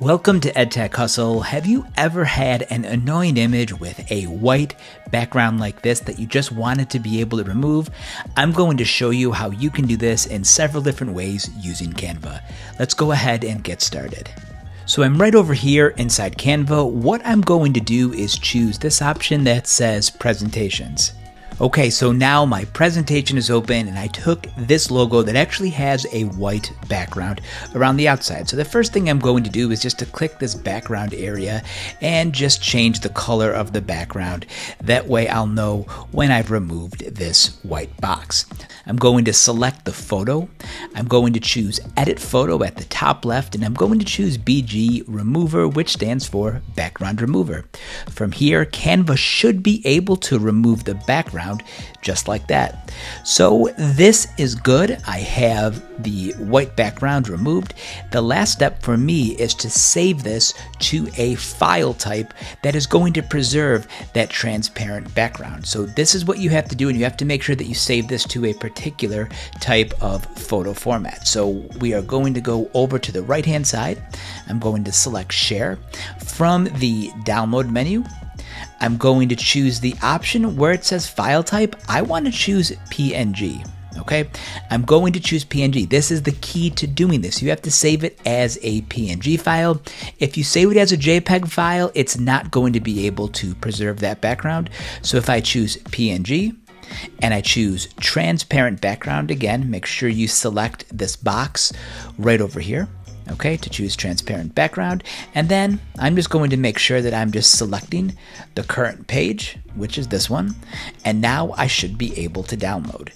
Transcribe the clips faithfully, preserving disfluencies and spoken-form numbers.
Welcome to EdTech Hustle. Have you ever had an annoying image with a white background like this that you just wanted to be able to remove? I'm going to show you how you can do this in several different ways using Canva. Let's go ahead and get started. So I'm right over here inside Canva. What I'm going to do is choose this option that says Presentations. Okay, so now my presentation is open and I took this logo that actually has a white background around the outside. So the first thing I'm going to do is just to click this background area and just change the color of the background. That way I'll know when I've removed this white box. I'm going to select the photo. I'm going to choose Edit Photo at the top left and I'm going to choose B G Remover, which stands for Background Remover. From here, Canva should be able to remove the background just like that. So this is good. I have the white background removed. The last step for me is to save this to a file type that is going to preserve that transparent background. So this is what you have to do, and you have to make sure that you save this to a particular type of photo format. So we are going to go over to the right hand side. I'm going to select Share. From the download menu, I'm going to choose the option where it says file type. I want to choose P N G. Okay, I'm going to choose P N G. This is the key to doing this. You have to save it as a P N G file. If you save it as a JPEG file, it's not going to be able to preserve that background. So if I choose P N G, and I choose transparent background again, make sure you select this box right over here. Okay, to choose transparent background. And then I'm just going to make sure that I'm just selecting the current page, which is this one. And now I should be able to download.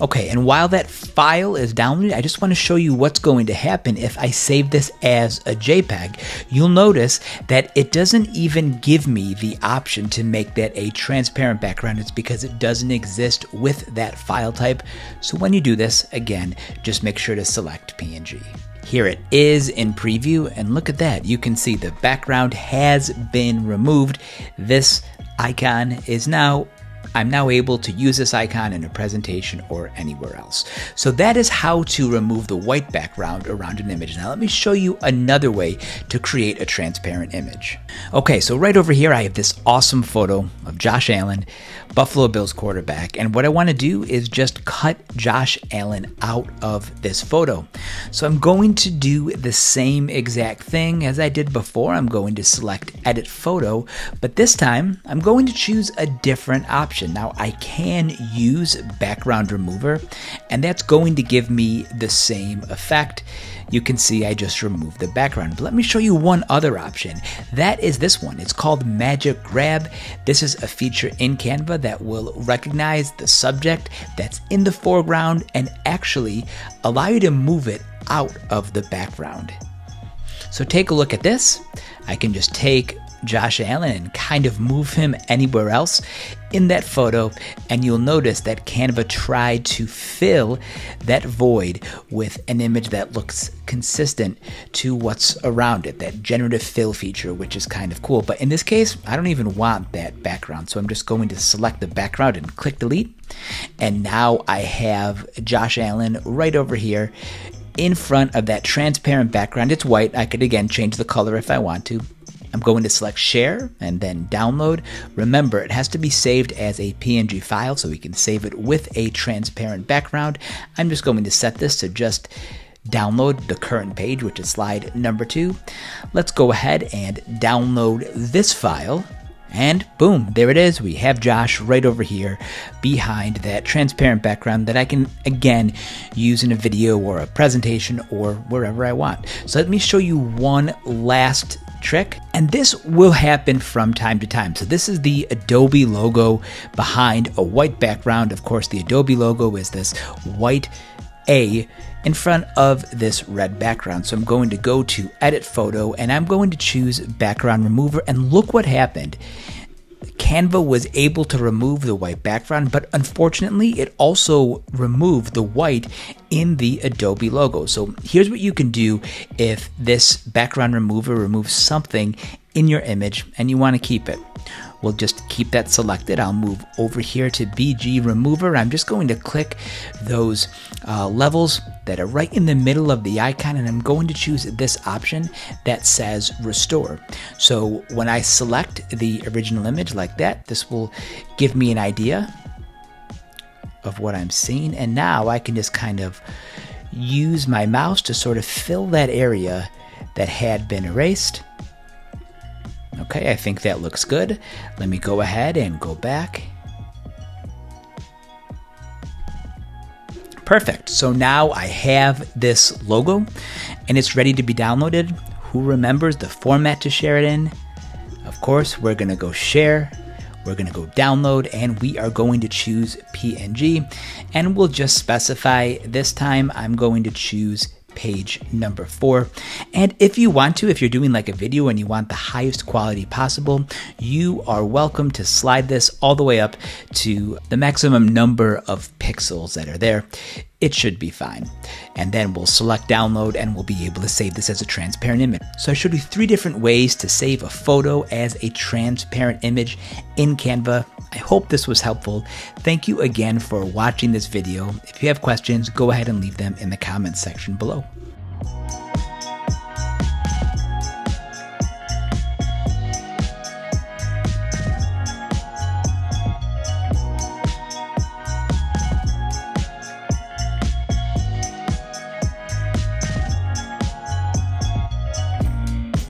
Okay, and while that file is downloaded, I just want to show you what's going to happen if I save this as a JPEG. You'll notice that it doesn't even give me the option to make that a transparent background. It's because it doesn't exist with that file type. So when you do this, again, just make sure to select P N G. Here it is in preview, and look at that. You can see the background has been removed. This icon is now, I'm now able to use this icon in a presentation or anywhere else. So that is how to remove the white background around an image. Now let me show you another way to create a transparent image. Okay, so right over here I have this awesome photo of Josh Allen, Buffalo Bills quarterback, and what I want to do is just cut Josh Allen out of this photo. So I'm going to do the same exact thing as I did before. I'm going to select Edit Photo, but this time I'm going to choose a different option. Now I can use Background Remover, and that's going to give me the same effect. You can see I just removed the background. But let me show you one other option. That is this one. It's called Magic Grab. This is a feature in Canva that will recognize the subject that's in the foreground and actually allow you to move it out of the background. So take a look at this. I can just take Josh Allen and kind of move him anywhere else in that photo, and you'll notice that Canva tried to fill that void with an image that looks consistent to what's around it, that generative fill feature, which is kind of cool. But in this case, I don't even want that background, so I'm just going to select the background and click delete. And now I have Josh Allen right over here in front of that transparent background. It's white. I could again change the color if I want to. I'm going to select Share and then Download. Remember, it has to be saved as a P N G file, so we can save it with a transparent background. I'm just going to set this to just download the current page, which is slide number two. Let's go ahead and download this file. And boom, there it is. We have Josh right over here behind that transparent background that I can, again, use in a video or a presentation or wherever I want. So let me show you one last trick, and this will happen from time to time. So this is the Adobe logo behind a white background. Of course, the Adobe logo is this white A in front of this red background. So I'm going to go to Edit Photo and I'm going to choose Background Remover, and look what happened. Canva was able to remove the white background, but unfortunately it also removed the white in the Adobe logo. So here's what you can do if this background remover removes something in your image and you want to keep it. We'll just keep that selected. I'll move over here to B G Remover. I'm just going to click those uh, levels that are right in the middle of the icon, and I'm going to choose this option that says Restore. So when I select the original image like that, this will give me an idea of what I'm seeing, and now I can just kind of use my mouse to sort of fill that area that had been erased. Okay, I think that looks good. Let me go ahead and go back. Perfect, so now I have this logo and it's ready to be downloaded. Who remembers the format to share it in? Of course, we're gonna go share, we're gonna go download, and we are going to choose P N G, and we'll just specify this time I'm going to choose page number four. And if you want to, if you're doing like a video and you want the highest quality possible, you are welcome to slide this all the way up to the maximum number of pixels that are there. It should be fine. And then we'll select download and we'll be able to save this as a transparent image. So I showed you three different ways to save a photo as a transparent image in Canva. I hope this was helpful. Thank you again for watching this video. If you have questions, go ahead and leave them in the comments section below.